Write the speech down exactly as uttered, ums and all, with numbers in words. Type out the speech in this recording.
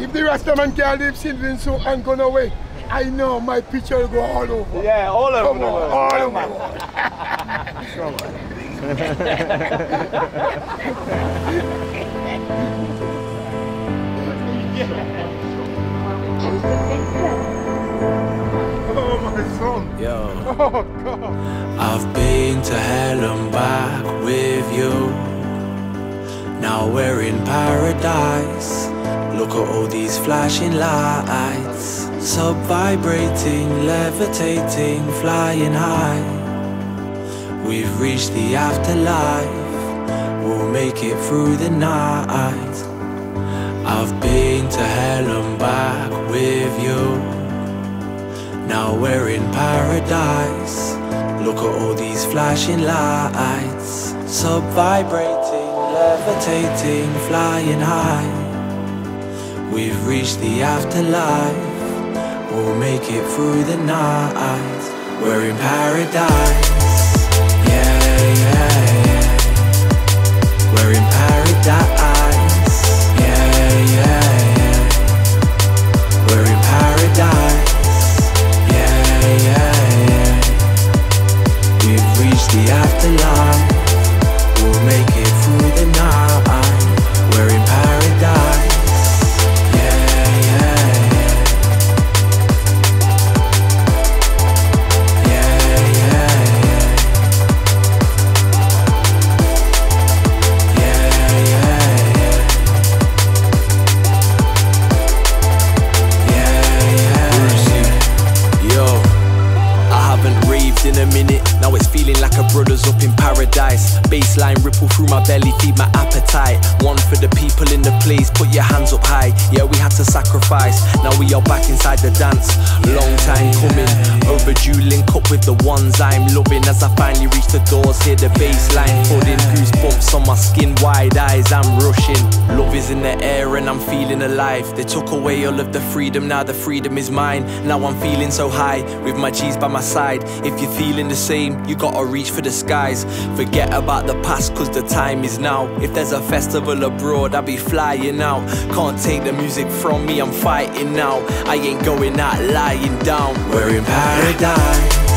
If the Rasta man can leave Sylvan Sue and gone away, I know my picture will go all over. Yeah, all over. Come the world. All over. Oh my son. Yo. Oh God. I've been to hell and back with you. Now we're in paradise. Look at all these flashing lights, sub-vibrating, levitating, flying high. We've reached the afterlife, we'll make it through the night. I've been to hell and back with you. Now we're in paradise. Look at all these flashing lights, sub-vibrating, levitating, flying high. We've reached the afterlife, we'll make it through the night. We're in paradise, yeah, yeah, yeah. We're in paradise, yeah, yeah, yeah. We're in paradise, yeah, yeah, yeah. We've reached the afterlife, we'll make it through the night. We're in paradise. Brothers up in paradise, baseline ripple through my belly, feed my appetite. One for the people in the place, put your hands up high. Yeah, we had to sacrifice, now we are back inside the dance. Long time coming, overdue, link up with the ones I'm loving. As I finally reach the doors, hear the baseline flooding, goosebumps on my skin, wide eyes, I'm rushing. Love is in the air and I'm feeling alive. They took away all of the freedom, now the freedom is mine. Now I'm feeling so high, with my G's by my side. If you're feeling the same, you gotta reach for the skies. Forget about the past, cause the time is now. If there's a festival abroad, I'll be flying out. Can't take the music from me, I'm fighting now. I ain't going out lying down. We're in paradise.